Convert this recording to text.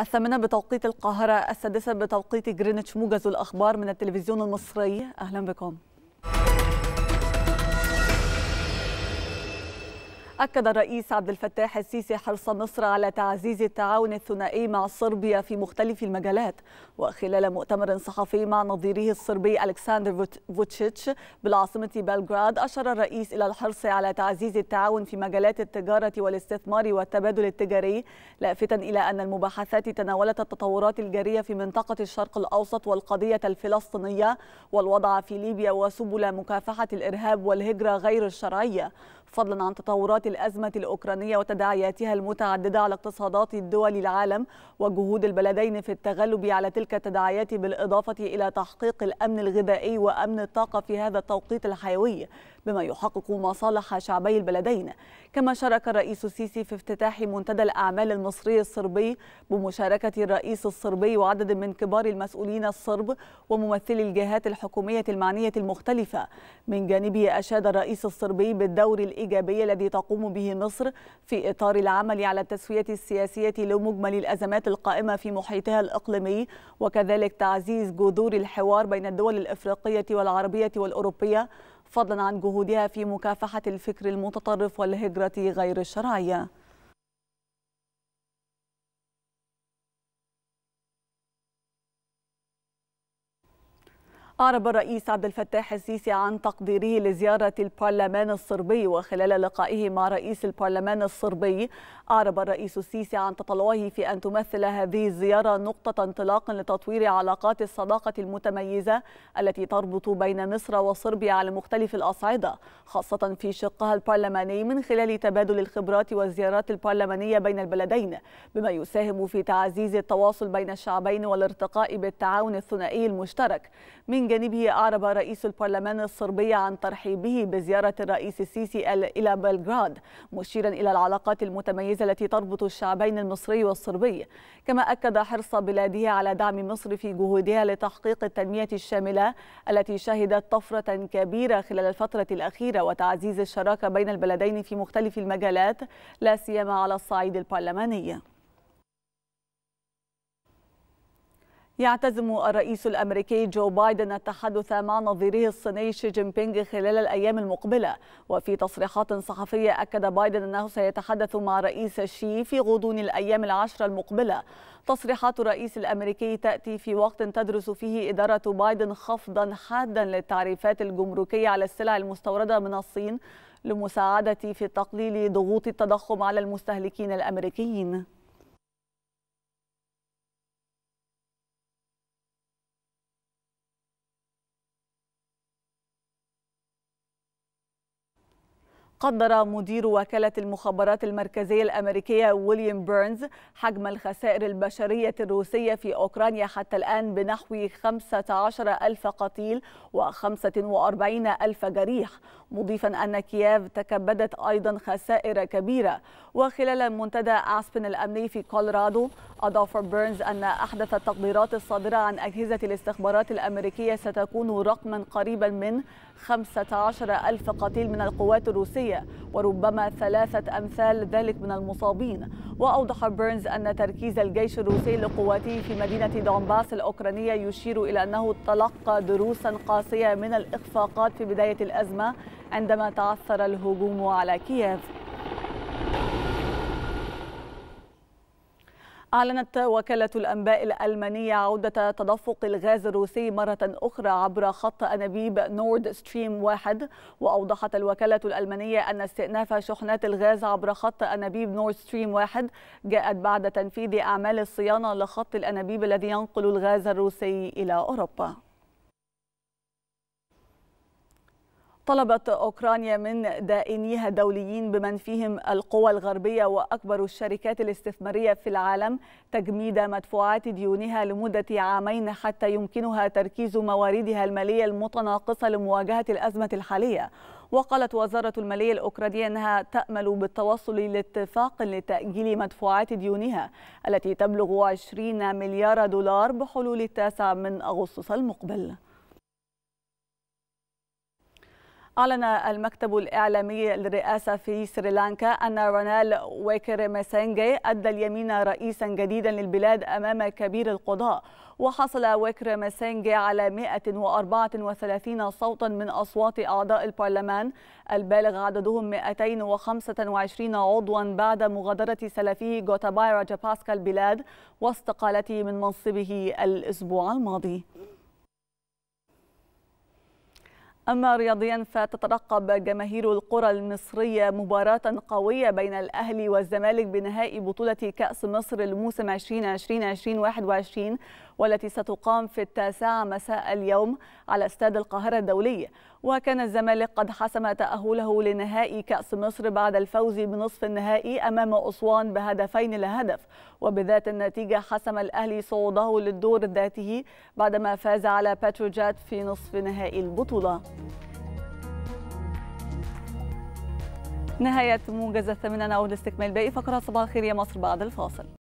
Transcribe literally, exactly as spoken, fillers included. الثامنة بتوقيت القاهرة، السادسة بتوقيت جرينتش. موجز الأخبار من التلفزيون المصري، أهلا بكم. أكد الرئيس عبد الفتاح السيسي حرص مصر على تعزيز التعاون الثنائي مع صربيا في مختلف المجالات، وخلال مؤتمر صحفي مع نظيره الصربي ألكساندر فوتشيتش بالعاصمة بلغراد، أشار الرئيس إلى الحرص على تعزيز التعاون في مجالات التجارة والاستثمار والتبادل التجاري، لافتا إلى أن المباحثات تناولت التطورات الجارية في منطقة الشرق الأوسط والقضية الفلسطينية والوضع في ليبيا وسبل مكافحة الإرهاب والهجرة غير الشرعية، فضلا عن تطورات الأزمة الأوكرانية وتداعياتها المتعددة على اقتصادات الدول العالم وجهود البلدين في التغلب على تلك التداعيات، بالإضافة إلى تحقيق الأمن الغذائي وأمن الطاقة في هذا التوقيت الحيوي بما يحقق مصالح شعبي البلدين. كما شارك الرئيس السيسي في افتتاح منتدى الأعمال المصري الصربي بمشاركة الرئيس الصربي وعدد من كبار المسؤولين الصرب وممثلي الجهات الحكومية المعنية المختلفة. من جانبه أشاد الرئيس الصربي بالدور الإيجابي الذي تقوم به مصر في إطار العمل على التسوية السياسية لمجمل الأزمات القائمة في محيطها الإقليمي، وكذلك تعزيز جذور الحوار بين الدول الإفريقية والعربية والأوروبية، فضلا عن جهودها في مكافحة الفكر المتطرف والهجرة غير الشرعية. أعرب الرئيس عبد الفتاح السيسي عن تقديره لزيارة البرلمان الصربي، وخلال لقائه مع رئيس البرلمان الصربي أعرب الرئيس السيسي عن تطلعه في أن تمثل هذه الزيارة نقطة انطلاق لتطوير علاقات الصداقة المتميزة التي تربط بين مصر وصربيا على مختلف الأصعدة، خاصة في شقها البرلماني، من خلال تبادل الخبرات والزيارات البرلمانية بين البلدين، بما يساهم في تعزيز التواصل بين الشعبين والارتقاء بالتعاون الثنائي المشترك. من من جانبه أعرب رئيس البرلمان الصربي عن ترحيبه بزيارة الرئيس السيسي إلى بلغراد، مشيرا إلى العلاقات المتميزة التي تربط الشعبين المصري والصربي. كما أكد حرص بلاده على دعم مصر في جهودها لتحقيق التنمية الشاملة التي شهدت طفرة كبيرة خلال الفترة الأخيرة، وتعزيز الشراكة بين البلدين في مختلف المجالات لا سيما على الصعيد البرلماني. يعتزم الرئيس الأمريكي جو بايدن التحدث مع نظيره الصيني شي جينبينغ خلال الأيام المقبلة، وفي تصريحات صحفية أكد بايدن أنه سيتحدث مع رئيس شي في غضون الأيام العشرة المقبلة. تصريحات الرئيس الأمريكي تأتي في وقت تدرس فيه إدارة بايدن خفضا حادا للتعريفات الجمركية على السلع المستوردة من الصين لمساعدة في تقليل ضغوط التضخم على المستهلكين الأمريكيين. قدر مدير وكالة المخابرات المركزية الأمريكية ويليام بيرنز حجم الخسائر البشرية الروسية في أوكرانيا حتى الآن بنحو خمسة عشر ألف قتيل وخمسة وأربعين ألف جريح، مضيفا أن كييف تكبدت أيضا خسائر كبيرة. وخلال منتدى أعسبن الأمني في كولورادو، أضاف بيرنز أن أحدث التقديرات الصادرة عن أجهزة الاستخبارات الأمريكية ستكون رقما قريبا من خمسة عشر ألف قتيل من القوات الروسية وربما ثلاثة أمثال ذلك من المصابين. وأوضح بيرنز أن تركيز الجيش الروسي لقواته في مدينة دونباس الأوكرانية يشير إلى أنه تلقى دروسا قاسية من الإخفاقات في بداية الأزمة عندما تعثر الهجوم على كييف. أعلنت وكالة الأنباء الألمانية عودة تدفق الغاز الروسي مرة أخرى عبر خط أنابيب نورد ستريم واحد، وأوضحت الوكالة الألمانية أن استئناف شحنات الغاز عبر خط أنابيب نورد ستريم واحد جاءت بعد تنفيذ أعمال الصيانة لخط الأنابيب الذي ينقل الغاز الروسي إلى أوروبا. طلبت أوكرانيا من دائنيها الدوليين بمن فيهم القوى الغربية وأكبر الشركات الاستثمارية في العالم تجميد مدفوعات ديونها لمدة عامين حتى يمكنها تركيز مواردها المالية المتناقصة لمواجهة الأزمة الحالية. وقالت وزارة المالية الأوكرانية أنها تأمل بالتوصل لاتفاق لتأجيل مدفوعات ديونها التي تبلغ عشرين مليار دولار بحلول التاسع من أغسطس المقبل. أعلن المكتب الإعلامي للرئاسة في سريلانكا أن رانيل ويكرمسينغه أدى اليمين رئيسا جديدا للبلاد أمام كبير القضاء. وحصل ويكرمسينغه على مئة وأربعة وثلاثين صوتا من أصوات أعضاء البرلمان البالغ عددهم مئتين وخمسة وعشرين عضوا بعد مغادرة سلفيه جوتابايرا جباسكا البلاد واستقالته من منصبه الأسبوع الماضي. أما رياضيا فتترقب جماهير القرى المصرية مباراة قوية بين الأهلي والزمالك بنهائي بطولة كأس مصر لموسم عشرين عشرين عشرين واحد وعشرين والتي ستقام في التاسعة مساء اليوم على استاد القاهرة الدولي. وكان الزمالك قد حسم تأهله لنهائي كأس مصر بعد الفوز بنصف النهائي أمام أسوان بهدفين لا هدف، وبذات النتيجة حسم الأهلي صعوده للدور ذاته بعدما فاز على باتروجات في نصف نهائي البطولة. نهاية موجز الثامنة، نعود لاستكمال باقي فقرات صباح الخير يا مصر بعد الفاصل.